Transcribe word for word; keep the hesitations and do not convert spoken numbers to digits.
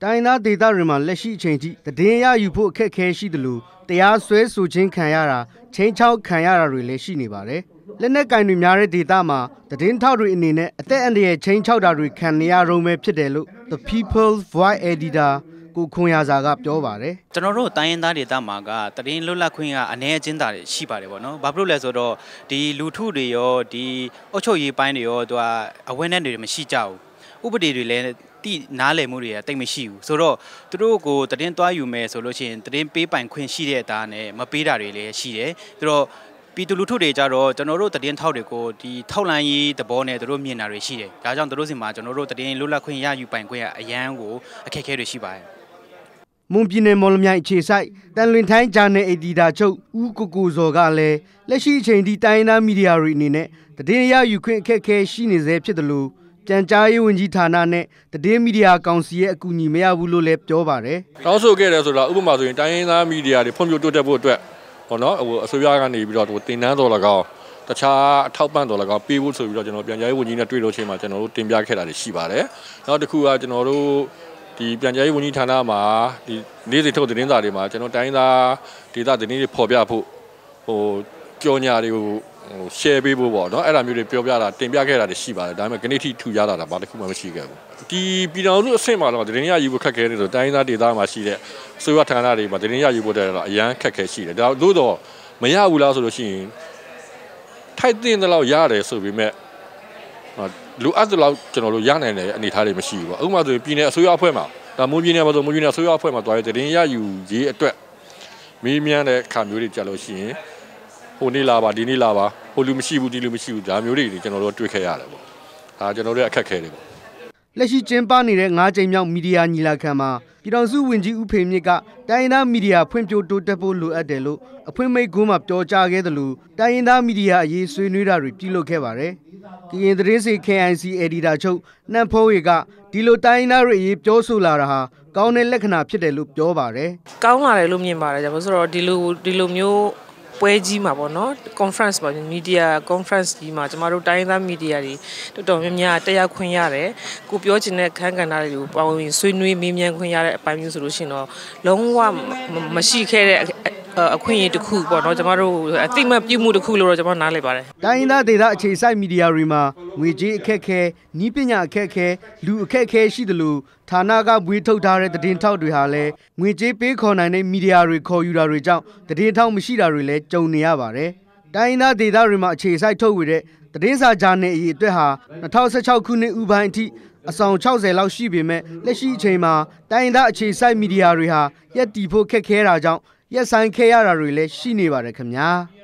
Dina de Darima, Leshi Changi, the Dea you put Kekeshi the Lu, they are Swiss Sujin Kayara, change out Kayara relation Ibare. Lenaka Numare de Dama, the Dintaru in it, at the end they change out Ari Kanya Rome Pedelu, the people's void edida, Gukuya Zagap Dovare. Tanoro, Diana de Damaga, the Din Lula Kuya, an agent that she barebono, Babu Lazoro, the Luturi or the Ochoyi Pineo, the Awenandi Machijao, Ubudi related. ที่น้าเลยมูเรียติไม่ရှိဘူးဆိုတော့သူတို့ကိုတည်င်းတွားอยู่မယ်ဆိုလို့ရှိရင်တည်င်းပေးပိုင်ခွင့်ရှိတဲ့အတားနဲ့မပေးတာတွေလည်းရှိတယ် တန်ကြားရေးဝန်ကြီးဌာနနဲ့တည်င်း media council ရဲ့အကူအညီမရဘူးလို့လည်းပြောပါတယ်။တောက်ဆိုခဲ့တယ်ဆိုတော့ဥပမာဆိုရင်တိုင်းရင်းသား share people what no era mure pyo pya da tin pya khae da shi ba da ma ganiti thu ya da da ba ta khu ma ma shi kae di pinao su a sain ma lo da din ya yu bu khat khae de so dai na data ma shi de so ya thana de ma din ya yu bu de lo a yan khat khae shi de da lo do ma ya bu la so lo shi yin thai tin de lo ya de so bi me lu at de lo chano lo ya nai de ani tha de ma shi bu a u ma so yin pin ne a so ya phwe ma da mo pin ne ma so mo pin ne a so ya phwe ma twa de din ya yu ji atwet mi myan de kha myo de ja lo shi yin ဟိုနေ့လာပါဒီနေ့လာပါဟိုလူမရှိဘူးဒီလူမရှိဘူးဒါမျိုးတွေကျွန်တော်တို့ကအခက်ခဲတယ်ပေါ့ဒါကျွန်တော်တို့အခက်ခဲတယ်ပေါ့လက်ရှိကျင်းပနေတဲ့အငါးချိန်မြောက်မီဒီယာညီလာခံမှာပြည်တော်စုဝင်ကြီးဦးဖေမြင့်က ပွဲကြီးမှာ ပေါ့နော် conference ပေါ့ media conference ကြီးမှာ ကျမတို့ တိုင်းသား media တွေတော်တော်များများ တက်ရောက်ခွင့်ရတယ် ကိုပြောချင်တဲ့ ခန်းကဏ္ဍတွေကို ပါဝင် ဆွေးနွေး မေးမြန်းခွင့်ရတဲ့အပိုင်းမျိုး ဆိုလို့ရှိရင်တော့ လုံးဝ မရှိခဲ့တဲ့ အခွင့်အရေးတစ်ခုပေါ့နော် ကျမတို့ အသိမှတ်ပြုမှုတစ်ခုလို့တော့ ကျမနားလည်ပါတယ် တိုင်းသားဒေသအခြေစိုက် media တွေမှာ ငွေကြေးအခက်ခဲ နည်းပညာအခက်ခဲ လူအခက်ခဲရှိသလို ဌာနကမွေးထုတ်ထားတဲ့တည်င်းထောက်တွေဟာလည်း ငွေကြေးပေးခေါ်နိုင်တဲ့ media တွေခေါ်ယူတာတွေကြောင့် တည်င်းထောက်မရှိတာတွေလည်းကြုံနေရပါတယ် တိုင်းသားဒေသတွေမှာအခြေစိုက်ထုတ်ဝေတဲ့တည်င်းစာဂျာနယ်အရေးအတွက်ဟာ ၂၀၁၆ ခုနှစ်ဥပိုင်းအထိ အဆောင် ၆၀ လောက်ရှိပေမဲ့လက်ရှိအချိန်မှာတိုင်းသားအခြေစိုက် media တွေဟာ ရပ်တည်ဖို့ခက်ခဲတာကြောင့် yes, I care. I really, she never a